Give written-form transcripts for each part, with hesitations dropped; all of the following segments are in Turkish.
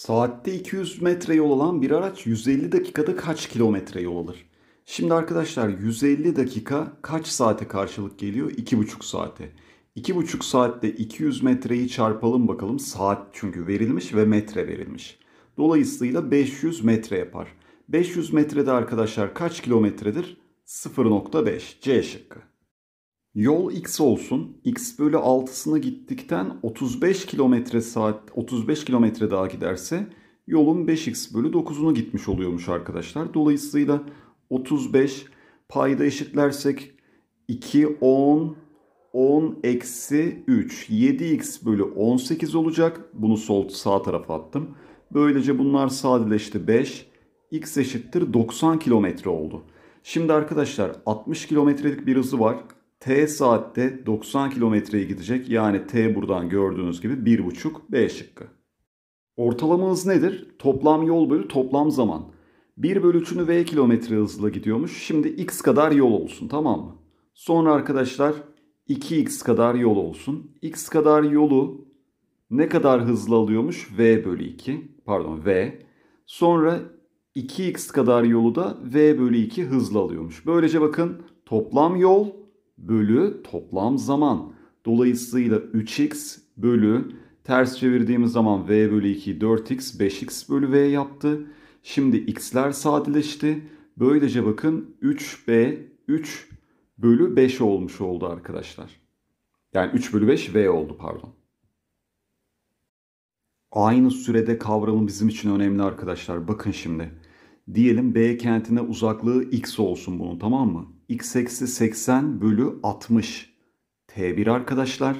Saatte 200 metre yol alan bir araç 150 dakikada kaç kilometre yol alır? Şimdi arkadaşlar 150 dakika kaç saate karşılık geliyor? 2,5 saate. 2,5 saatte 200 metreyi çarpalım bakalım. Saat çünkü verilmiş ve metre verilmiş. Dolayısıyla 500 metre yapar. 500 metrede arkadaşlar kaç kilometredir? 0,5. C şıkkı. Yol x olsun. X bölü 6'sına gittikten 35 kilometre daha giderse yolun 5x bölü 9'unu gitmiş oluyormuş arkadaşlar. Dolayısıyla 35 payda eşitlersek 2, 10, 10 eksi 3. 7x bölü 18 olacak. Bunu sağ tarafa attım. Böylece bunlar sadeleşti 5. X eşittir 90 kilometre oldu. Şimdi arkadaşlar 60 kilometrelik bir hızı var. T saatte 90 kilometreye gidecek. Yani T buradan gördüğünüz gibi 1,5 B şıkkı. Ortalama hız nedir? Toplam yol bölü toplam zaman. 1 bölü 3'ünü V kilometre hızla gidiyormuş. Şimdi X kadar yol olsun, tamam mı? Sonra arkadaşlar 2X kadar yol olsun. X kadar yolu ne kadar hızlı alıyormuş? V bölü 2. Pardon V. Sonra 2X kadar yolu da V bölü 2 hızlı alıyormuş. Böylece bakın toplam yol bölü toplam zaman. Dolayısıyla 3X bölü ters çevirdiğimiz zaman V bölü 2 4X 5X bölü V yaptı. Şimdi x'ler sadeleşti. Böylece bakın 3B 3 bölü 5 olmuş oldu arkadaşlar. Yani 3 bölü 5 V oldu pardon. Aynı sürede kavramı bizim için önemli arkadaşlar. Bakın şimdi. Diyelim B kentine uzaklığı x olsun bunun, tamam mı? X eksi 80 bölü 60 T1 arkadaşlar.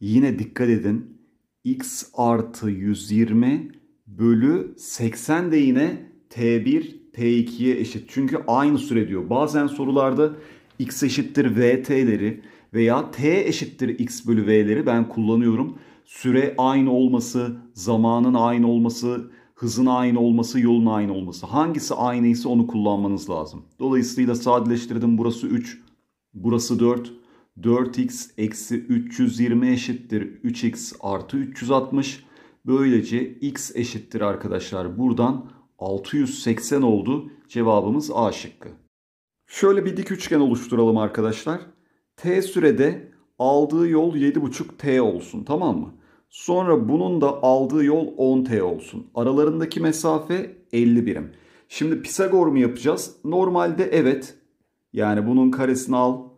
Yine dikkat edin. X artı 120 bölü 80 de yine T1 T2'ye eşit. Çünkü aynı süre diyor. Bazen sorularda x eşittir vt'leri veya t eşittir x bölü v'leri ben kullanıyorum. Süre aynı olması, zamanın aynı olması, hızın aynı olması, yolun aynı olması. Hangisi aynıysa onu kullanmanız lazım. Dolayısıyla sadeleştirdim. Burası 3, burası 4. 4x eksi 320 eşittir 3x artı 360. Böylece x eşittir arkadaşlar. Buradan 680 oldu. Cevabımız A şıkkı. Şöyle bir dik üçgen oluşturalım arkadaşlar. T sürede aldığı yol 7,5T olsun, tamam mı? Sonra bunun da aldığı yol 10T olsun. Aralarındaki mesafe 50 birim. Şimdi Pisagor mu yapacağız? Normalde evet. Yani bunun karesini al.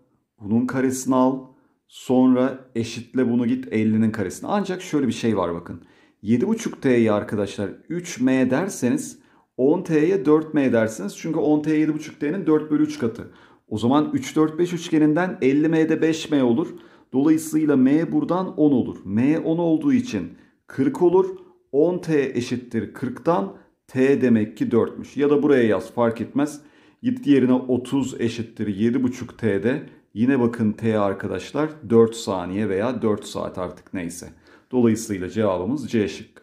Bunun karesini al. Sonra eşitle bunu git 50'nin karesine. Ancak şöyle bir şey var bakın. 7,5T'ye arkadaşlar 3M derseniz 10T'ye 4M dersiniz. Çünkü 10T'ye 7,5T'nin 4 bölü 3 katı. O zaman 3, 4, 5 üçgeninden 50M'de 5M olur. Dolayısıyla M buradan 10 olur. M 10 olduğu için 40 olur. 10T eşittir 40'tan T demek ki 4'müş. Ya da buraya yaz, fark etmez. Git yerine 30 eşittir 7,5T'de. Yine bakın T arkadaşlar 4 saniye veya 4 saat artık neyse. Dolayısıyla cevabımız C şıkkı.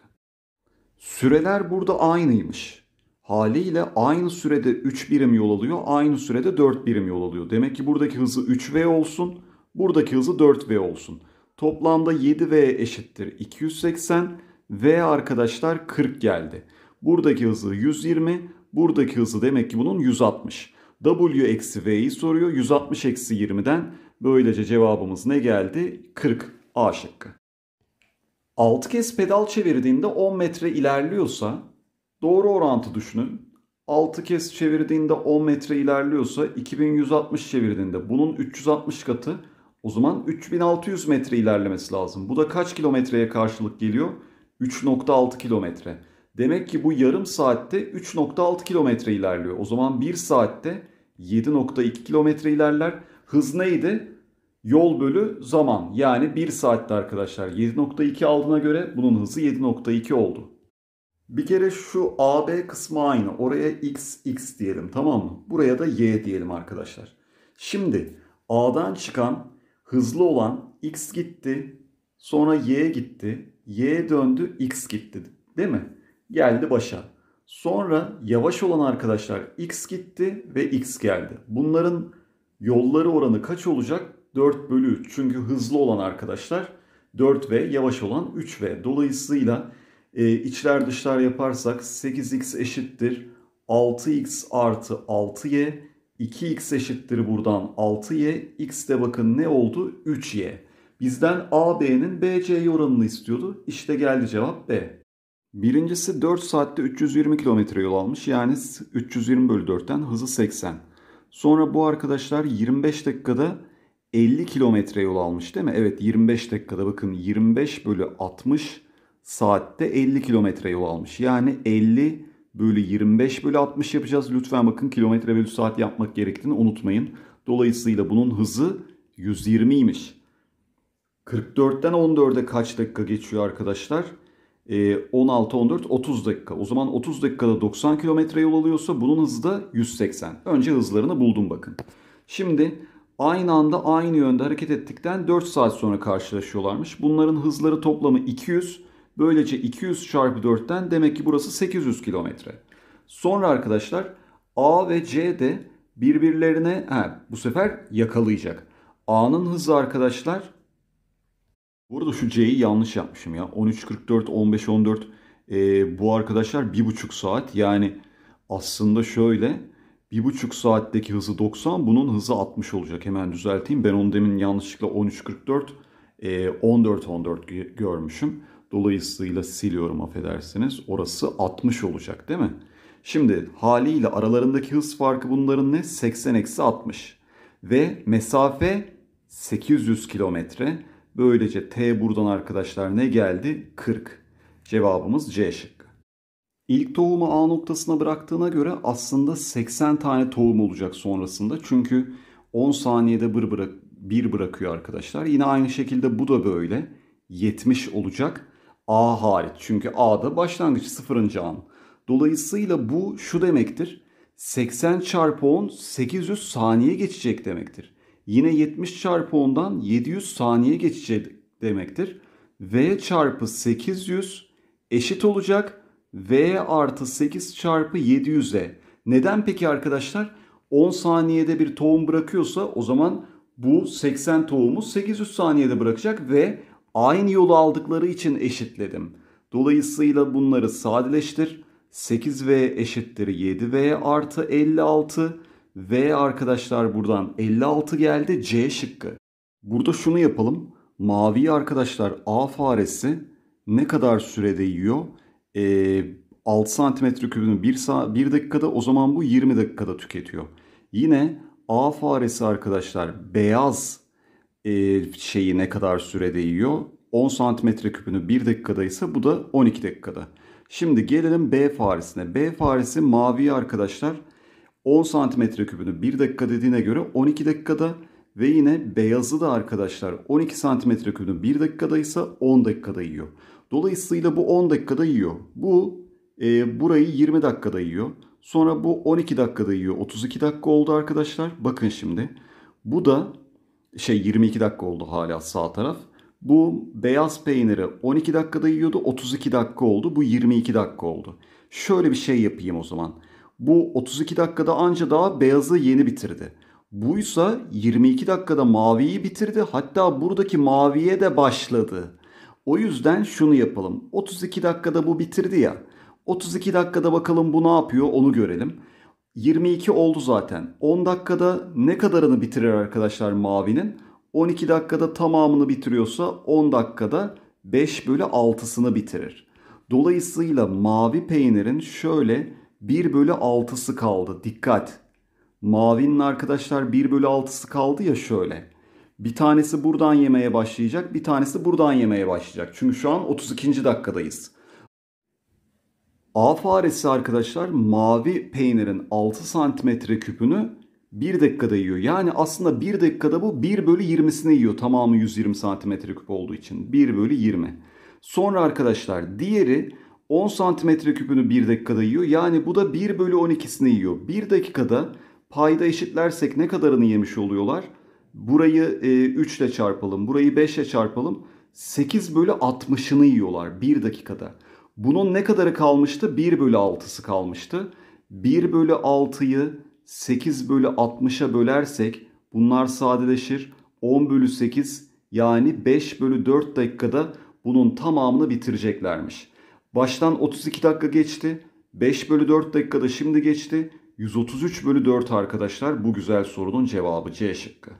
Süreler burada aynıymış. Haliyle aynı sürede 3 birim yol alıyor. Aynı sürede 4 birim yol alıyor. Demek ki buradaki hızı 3V olsun. Buradaki hızı 4V olsun. Toplamda 7V eşittir 280. V arkadaşlar 40 geldi. Buradaki hızı 120. Buradaki hızı demek ki bunun 160. W eksi V'yi soruyor. 160 eksi 20'den. Böylece cevabımız ne geldi? 40. A şıkkı. 6 kez pedal çevirdiğinde 10 metre ilerliyorsa, doğru orantı düşünün. 6 kez çevirdiğinde 10 metre ilerliyorsa 2160 çevirdiğinde bunun 360 katı, o zaman 3600 metre ilerlemesi lazım. Bu da kaç kilometreye karşılık geliyor? 3,6 kilometre. Demek ki bu yarım saatte 3,6 kilometre ilerliyor. O zaman 1 saatte 7,2 kilometre ilerler. Hız neydi? Yol bölü zaman. Yani 1 saatte arkadaşlar 7,2 aldığına göre bunun hızı 7,2 oldu. Bir kere şu AB kısmı aynı. Oraya X, X diyelim, tamam mı? Buraya da Y diyelim arkadaşlar. Şimdi A'dan çıkan hızlı olan X gitti. Sonra Y gitti. Y döndü, X gitti. Değil mi? Geldi başa. Sonra yavaş olan arkadaşlar X gitti ve X geldi. Bunların yolları oranı kaç olacak? 4 bölü 3. Çünkü hızlı olan arkadaşlar 4V, yavaş olan 3V. Dolayısıyla İçler dışlar yaparsak 8x eşittir 6x artı 6y. 2x eşittir buradan 6y. X de bakın ne oldu? 3y. Bizden AB'nin BC'ye oranını istiyordu. İşte geldi cevap B. Birincisi 4 saatte 320 kilometre yol almış. Yani 320 bölü 4'ten hızı 80. Sonra bu arkadaşlar 25 dakikada 50 kilometre yol almış değil mi? Evet 25 dakikada bakın 25 bölü 60 saatte 50 kilometre yol almış. Yani 50 bölü 25 bölü 60 yapacağız. Lütfen bakın kilometre bölü saat yapmak gerektiğini unutmayın. Dolayısıyla bunun hızı 120'ymiş. 44'ten 14'e kaç dakika geçiyor arkadaşlar? 16, 14, 30 dakika. O zaman 30 dakikada 90 kilometre yol alıyorsa bunun hızı da 180. Önce hızlarını buldum bakın. Şimdi aynı anda aynı yönde hareket ettikten 4 saat sonra karşılaşıyorlarmış. Bunların hızları toplamı 200. Böylece 200 çarpı 4'ten demek ki burası 800 kilometre. Sonra arkadaşlar A ve C de birbirlerine bu sefer yakalayacak. A'nın hızı arkadaşlar. Burada şu C'yi yanlış yapmışım ya. 13.44, 15.14 bu arkadaşlar 1,5 saat. Yani aslında şöyle 1,5 saatteki hızı 90, bunun hızı 60 olacak. Hemen düzelteyim. Ben onu demin yanlışlıkla 13.44, 14.14 görmüşüm. Dolayısıyla siliyorum affedersiniz. Orası 60 olacak değil mi? Şimdi haliyle aralarındaki hız farkı bunların ne? 80-60. Ve mesafe 800 kilometre. Böylece T buradan arkadaşlar ne geldi? 40. Cevabımız C şıkkı. İlk tohumu A noktasına bıraktığına göre aslında 80 tane tohum olacak sonrasında. Çünkü 10 saniyede bir bırakıyor arkadaşlar. Yine aynı şekilde bu da böyle. 70 olacak. A hariç. Çünkü A'da başlangıç 0. an. Dolayısıyla bu şu demektir. 80 çarpı 10 800 saniye geçecek demektir. Yine 70 çarpı 10'dan 700 saniye geçecek demektir. V çarpı 800 eşit olacak. V artı 8 çarpı 700'e. Neden peki arkadaşlar? 10 saniyede bir tohum bırakıyorsa o zaman bu 80 tohumu 800 saniyede bırakacak ve aynı yolu aldıkları için eşitledim. Dolayısıyla bunları sadeleştir. 8V eşittir 7V artı 56. V arkadaşlar buradan 56 geldi. C şıkkı. Burada şunu yapalım. Mavi arkadaşlar A faresi ne kadar sürede yiyor? 6 santimetre kübünü 1 dakikada, o zaman bu 20 dakikada tüketiyor. Yine A faresi arkadaşlar beyaz şeyi ne kadar sürede yiyor? 10 santimetre kübünü 1 dakikada ise bu da 12 dakikada. Şimdi gelelim B faresine. B faresi mavi arkadaşlar 10 santimetre kübünü 1 dakika dediğine göre 12 dakikada ve yine beyazı da arkadaşlar 12 santimetre kübünü 1 dakikada ise 10 dakikada yiyor. Dolayısıyla bu 10 dakikada yiyor. Bu burayı 20 dakikada yiyor. Sonra bu 12 dakikada yiyor. 32 dakika oldu arkadaşlar. Bakın şimdi. Bu da 22 dakika oldu hala sağ taraf. Bu beyaz peyniri 12 dakikada yiyordu. 32 dakika oldu. Bu 22 dakika oldu. Şöyle bir şey yapayım o zaman. Bu 32 dakikada anca daha beyazı yeni bitirdi. Buysa 22 dakikada maviyi bitirdi. Hatta buradaki maviye de başladı. O yüzden şunu yapalım. 32 dakikada bu bitirdi ya. 32 dakikada bakalım bu ne yapıyor onu görelim. 22 oldu zaten. 10 dakikada ne kadarını bitirir arkadaşlar mavinin? 12 dakikada tamamını bitiriyorsa 10 dakikada 5 bölü 6'sını bitirir. Dolayısıyla mavi peynirin şöyle 1 bölü 6'sı kaldı. Dikkat. Mavinin arkadaşlar 1 bölü 6'sı kaldı ya şöyle. Bir tanesi buradan yemeye başlayacak. Bir tanesi buradan yemeye başlayacak. Çünkü şu an 32. dakikadayız. A faresi arkadaşlar mavi peynirin 6 santimetre küpünü 1 dakikada yiyor. Yani aslında 1 dakikada bu 1 bölü 20'sini yiyor. Tamamı 120 santimetre küp olduğu için. 1 bölü 20. Sonra arkadaşlar diğeri 10 santimetre küpünü 1 dakikada yiyor. Yani bu da 1 bölü 12'sini yiyor. 1 dakikada payda eşitlersek ne kadarını yemiş oluyorlar? Burayı 3 ile çarpalım. Burayı 5 ile çarpalım. 8 bölü 60'ını yiyorlar 1 dakikada. Bunun ne kadarı kalmıştı? 1 bölü 6'sı kalmıştı. 1 bölü 6'yı 8 bölü 60'a bölersek bunlar sadeleşir. 10 bölü 8 yani 5 bölü 4 dakikada bunun tamamını bitireceklermiş. Baştan 32 dakika geçti. 5/4 dakikada şimdi geçti. 133/4 arkadaşlar bu güzel sorunun cevabı C şıkkı.